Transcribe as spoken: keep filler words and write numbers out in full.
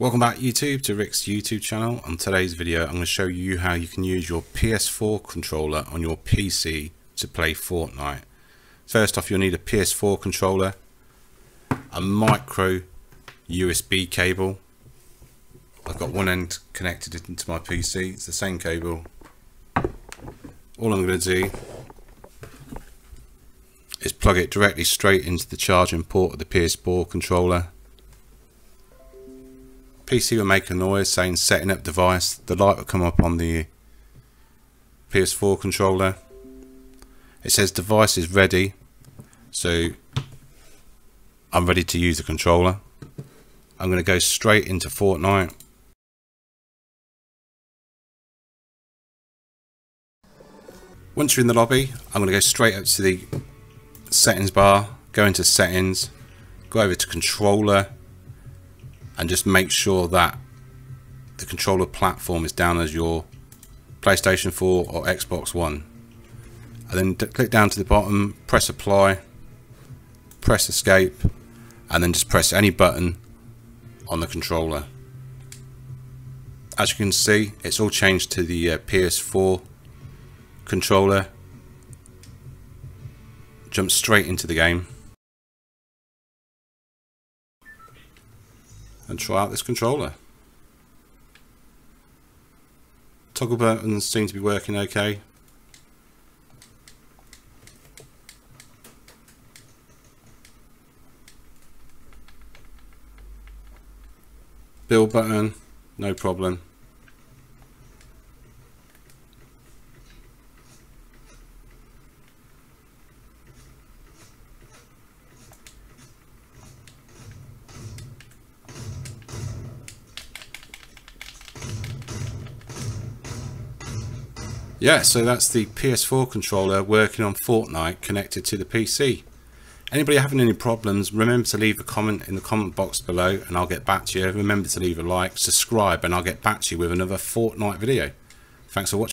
Welcome back YouTube to Ricks YouTube channel. On today's video I'm going to show you how you can use your P S four controller on your P C to play Fortnite. First off, you'll need a P S four controller, a micro U S B cable. I've got one end connected into my P C, it's the same cable. All I'm going to do is plug it directly straight into the charging port of the P S four controller. P C will make a noise saying setting up device, the light will come up on the P S four controller. It says device is ready, so I'm ready to use the controller. I'm going to go straight into Fortnite. Once you're in the lobby, I'm going to go straight up to the settings bar, go into settings, go over to controller, and just make sure that the controller platform is down as your PlayStation four or Xbox One. And then click down to the bottom, press apply, press escape, and then just press any button on the controller. As you can see, it's all changed to the uh, P S four controller. Jump straight into the game and try out this controller. Toggle buttons seem to be working okay. Build button, no problem. Yeah, so that's the P S four controller working on Fortnite connected to the P C. Anybody having any problems, remember to leave a comment in the comment box below and I'll get back to you. Remember to leave a like, subscribe, and I'll get back to you with another Fortnite video. Thanks for watching.